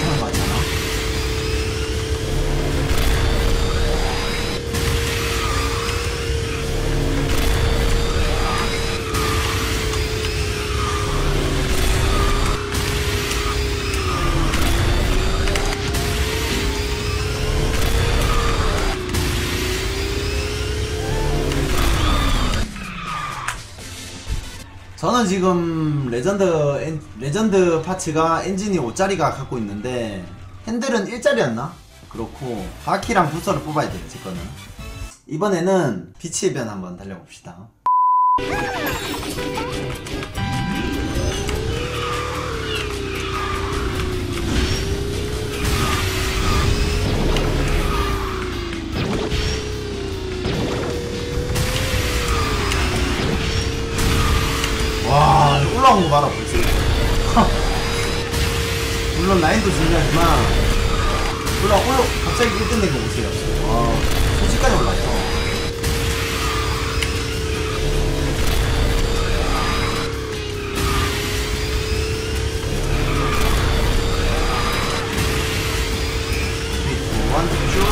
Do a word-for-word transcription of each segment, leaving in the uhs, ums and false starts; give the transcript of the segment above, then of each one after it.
타는 거 같잖아. 저는 지금 레전드 엔, 레전드 파츠가 엔진이 오짜리가 갖고 있는데 핸들은 일짜리였나? 그렇고 바퀴랑 부서를 뽑아야 돼요. 제 거는 이번에는 빛의 변 한번 달려봅시다. 와, 올라온 거 봐라, 벌써. 물론 라인도 중요하지만, 올라, 올라, 갑자기 일 등 된 거 보세요. 와, 솔직까지 올라왔어. 쭉.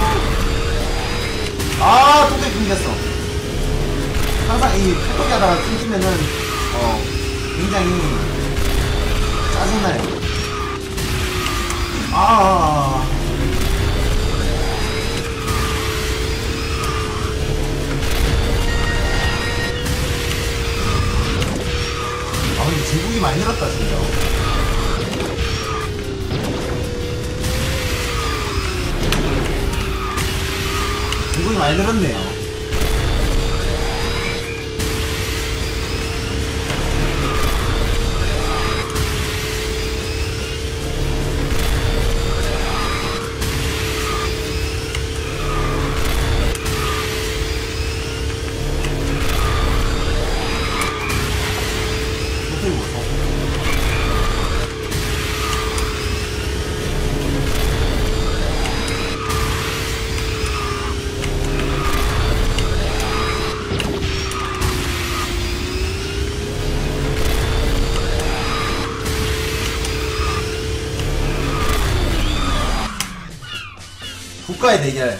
아, 똑같이 끊겼어. 항상 이, 똑같이 하다가 끊기면은, 어, 굉장히 짜증나요. 아, 아 근데 진국이 많이 늘었다 진짜. 진국이 많이 늘었네요. 국가의 대결.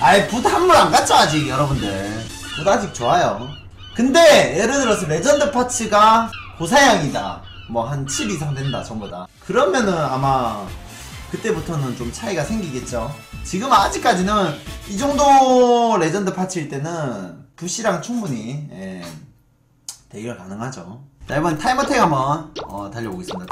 아이, 붓 한물 안 갔죠 아직 여러분들. 붓 아직 좋아요. 근데 예를 들어서 레전드 파츠가 고사양이다, 뭐 한 칠 이상 된다 전부 다, 그러면은 아마 그때부터는 좀 차이가 생기겠죠. 지금 아직까지는 이 정도 레전드 파츠일 때는 붓이랑 충분히, 예, 대결 가능하죠. 자, 이번 타이머택 한번 어, 달려보겠습니다.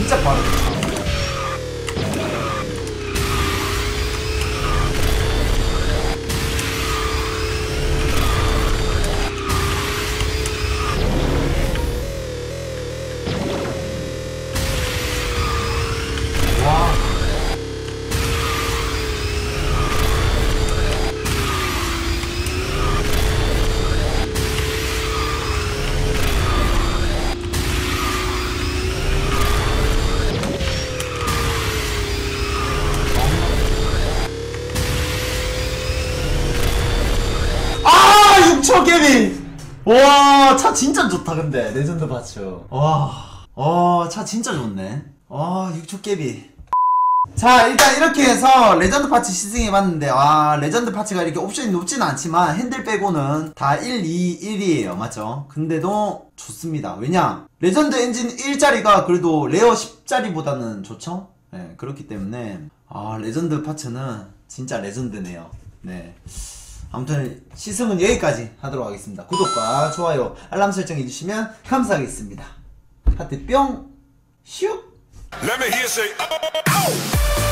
진짜 빠르다. 와. 육 초 개미! 와, 차 진짜 좋다, 근데. 레전드 파츠. 와, 와, 차 진짜 좋네. 와, 육 초 개미. 자, 일단 이렇게 해서 레전드 파츠 시승해봤는데, 와, 레전드 파츠가 이렇게 옵션이 높진 않지만 핸들 빼고는 다 일, 이, 일이에요. 맞죠? 근데도 좋습니다. 왜냐? 레전드 엔진 일짜리가 그래도 레어 십짜리보다는 좋죠? 네, 그렇기 때문에 아, 레전드 파츠는 진짜 레전드네요. 네, 아무튼 시승은 여기까지 하도록 하겠습니다. 구독과 좋아요, 알람 설정 해주시면 감사하겠습니다. 하트 뿅! 슉! Let me hear say, oh, oh.